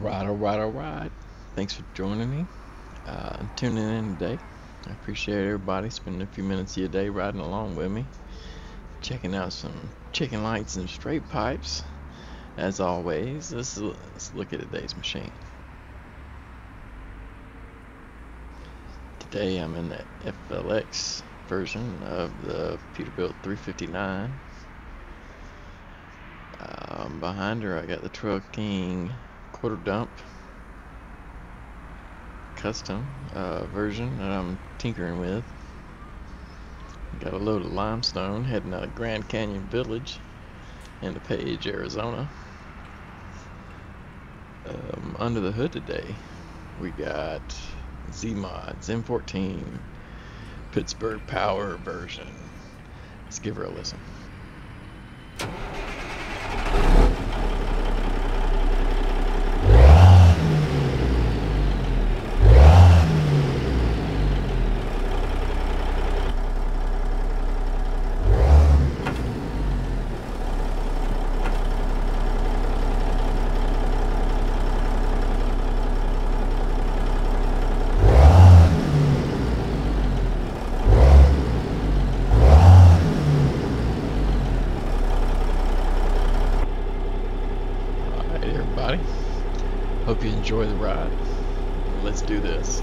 All right. Thanks for joining me, tuning in today. I appreciate everybody spending a few minutes of your day riding along with me, checking out some chicken lights and straight pipes. As always, let's look at today's machine. Today I'm in the FLX version of the Peterbilt 359. Behind her I got the Trail King Quarter dump custom version that I'm tinkering with. Got a load of limestone heading out of Grand Canyon Village in the Page, Arizona. Under the hood today we got Zmods M14 Pittsburgh Power version. Let's give her a listen. Hope you enjoy the ride. Let's do this.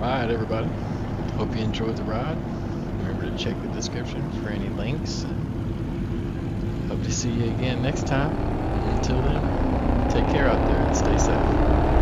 ride, everybody. Hope you enjoyed the ride. Remember to check the description for any links. Hope to see you again next time. Until then, take care out there and stay safe.